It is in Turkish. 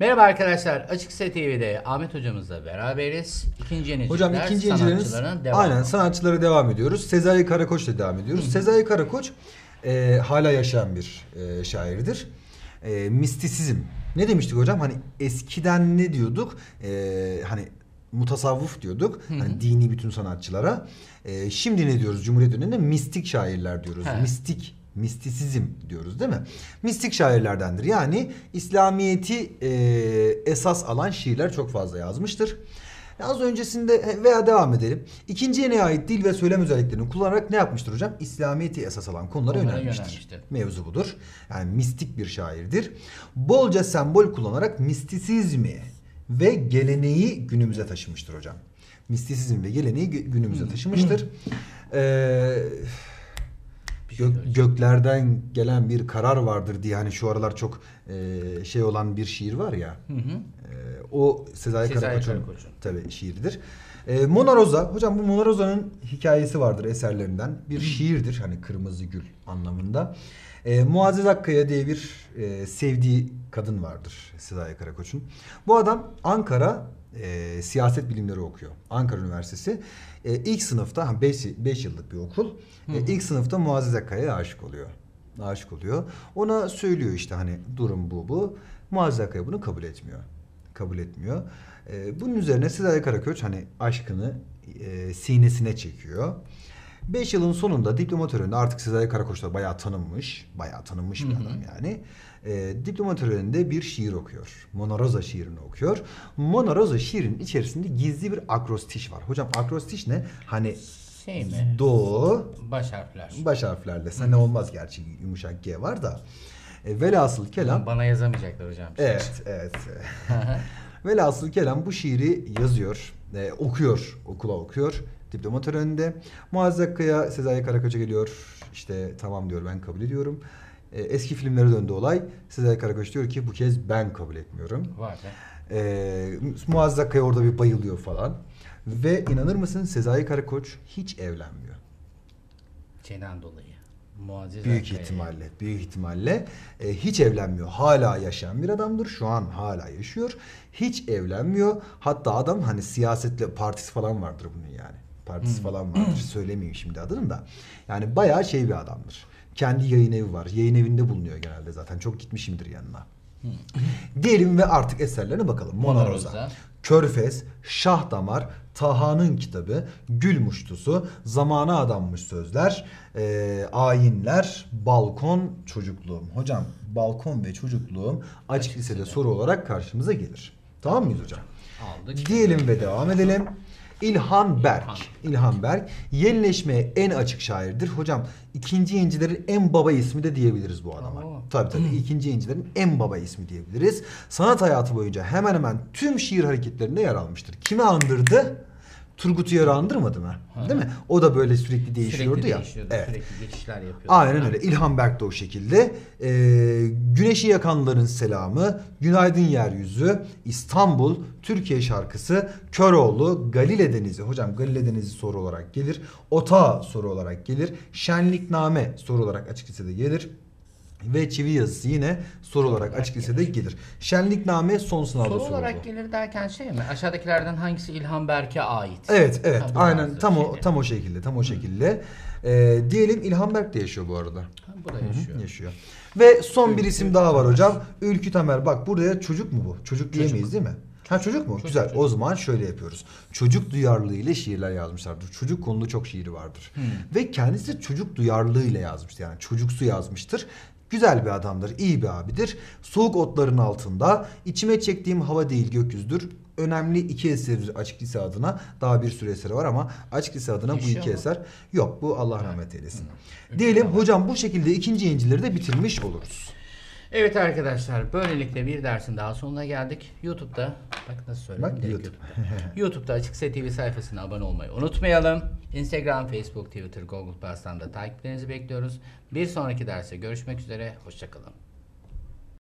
Merhaba arkadaşlar, Açık Set TV'de Ahmet hocamızla beraberiz. İkinci Yeniciler, hocam, ikinci sanatçılarına devam. Aynen, sanatçılara devam ediyoruz. Sezai Karakoç'la devam ediyoruz. Hı-hı. Sezai Karakoç hala yaşayan bir şairdir. Mistisizm. Ne demiştik hocam? Hani eskiden ne diyorduk? Hani mutasavvuf diyorduk. Hı-hı. Hani dini bütün sanatçılara. Şimdi ne diyoruz? Cumhuriyet döneminde mistik şairler diyoruz. He. Mistisizm diyoruz, değil mi? Mistik şairlerdendir. Yani İslamiyet'i esas alan şiirler çok fazla yazmıştır. Az öncesinde veya devam edelim. İkinci yeniye ait dil ve söylem özelliklerini kullanarak ne yapmıştır hocam? İslamiyet'i esas alan konulara yönelmiştir. Mevzu budur. Yani mistik bir şairdir. Bolca sembol kullanarak mistisizmi ve geleneği günümüze taşımıştır hocam. Mistisizm ve geleneği günümüze taşımıştır. Göklerden gelen bir karar vardır diye, hani şu aralar çok şey olan bir şiir var ya. Hı hı. O Sezai Karakoç'un tabii şiiridir. Mona Roza, hocam bu Mona Roza'nın hikayesi vardır, eserlerinden bir şiirdir, hani kırmızı gül anlamında. Muazzez Akkaya diye bir sevdiği kadın vardır Sezai Karakoç'un. Bu adam Ankara siyaset bilimleri okuyor. Ankara Üniversitesi. İlk sınıfta, 5 yıllık bir okul. İlk sınıfta Muazzez Akkaya'ya aşık oluyor. Ona söylüyor işte, hani durum bu. Muazzez Akkaya bunu kabul etmiyor. Bunun üzerine Sezai Karakoç hani aşkını sinesine çekiyor. 5 yılın sonunda diploma töreninde, artık Sezai Karakoç'ta bayağı tanınmış bir adam yani. Diploma töreninde bir şiir okuyor. Mona Roza şiirini okuyor. Mona Roza şiirinin içerisinde gizli bir akrostiş var. Hocam akrostiş ne? Hani şey mi? Do, baş harfler. Baş harflerle. Sen ne olmaz gerçi, yumuşak G var da. Velhasıl kelam. Bana yazamayacaklar hocam. Evet, evet. Velhasıl kelam bu şiiri yazıyor. Okuyor, okuyor. Diploma töreninde Muazzez Akkaya Sezai Karakoç'a geliyor. İşte tamam diyor, ben kabul ediyorum. Eski filmlere döndü olay. Sezai Karakoç diyor ki bu kez ben kabul etmiyorum. Muazzez Akkaya orada bir bayılıyor falan. Ve inanır mısın, Sezai Karakoç hiç evlenmiyor. Şeyden dolayı. Muazzez büyük ihtimalle hiç evlenmiyor. Hala yaşayan bir adamdır. Şu an hala yaşıyor. Hiç evlenmiyor. Hatta adam hani siyasetle partisi falan vardır bunun yani. Partisi falan vardır. Söylemeyeyim şimdi adını da. Yani bayağı şey bir adamdır. Kendi yayın evi var. Yayın evinde bulunuyor genelde zaten. Çok gitmişimdir yanına. Diyelim ve artık eserlerine bakalım. Mona Roza, Körfez, Şah Damar, Taha'nın kitabı, Gül Muştusu, Zamana Adanmış Sözler, Ayinler, Balkon, Çocukluğum. Hocam balkon ve çocukluğum Açık Lise'de soru olarak karşımıza gelir. Tamam mıyız hocam? Aldık. Diyelim ve devam edelim. İlhan Berk. İlhan Berk yenileşmeye en açık şairdir. Hocam ikinci yenilerin en baba ismi de diyebiliriz bu adama. Tabii ikinci yenilerin en baba ismi diyebiliriz. Sanat hayatı boyunca hemen hemen tüm şiir hareketlerinde yer almıştır. Kimi andırdı? Turgut Uyar'ı andırmadı mı? Değil mi? O da böyle sürekli değişiyordu ya. Evet. Sürekli geçişler yapıyordu. Aynen öyle. İlhan Berk de o şekilde. Güneşi Yakanların Selamı, Günaydın Yeryüzü, İstanbul, Türkiye Şarkısı, Köroğlu, Galile Denizi. Hocam Galile Denizi soru olarak gelir. Ota soru olarak gelir. Şenlikname soru olarak Açık Lise'de gelir. Ve Çivi Yazısı yine soru olarak Açık Lise'de gelir. Şenlikname son sınavda soru olarak gelir derken şey mi? Aşağıdakilerden hangisi İlhan Berk'e ait? Evet, evet. Ha, aynen tam o şekilde. Diyelim İlhan Berk de yaşıyor bu arada. Burada yaşıyor. Ve son bir isim daha var hocam. Ülkü Tamer. Bak buraya çocuk mu bu? Çocuk diyemeyiz değil mi? Ha, çocuk mu? Güzel. Çocuk. O zaman şöyle yapıyoruz. Çocuk duyarlılığı ile şiirler yazmışlardır. Çocuk konulu çok şiiri vardır. Ve kendisi çocuk duyarlılığı ile yazmıştır. Yani çocuksu yazmıştır. Güzel bir adamdır, iyi bir abidir. Soğuk otların altında, içime çektiğim hava değil gökyüzüdür. Önemli iki eseridir Açık Lise adına. Daha bir sürü eseri var ama Açık Lise adına bu iki eser yok. Bu Allah rahmet eylesin. Diyelim hocam, bu şekilde ikinci yenileri de bitirmiş oluruz. Evet arkadaşlar, böylelikle bir dersin daha sonuna geldik. YouTube'da, bak nasıl söyleyeyim, YouTube'da Açık Set TV sayfasına abone olmayı unutmayalım. Instagram, Facebook, Twitter, Google Plus'tan da takiplerinizi bekliyoruz. Bir sonraki derste görüşmek üzere, hoşçakalın.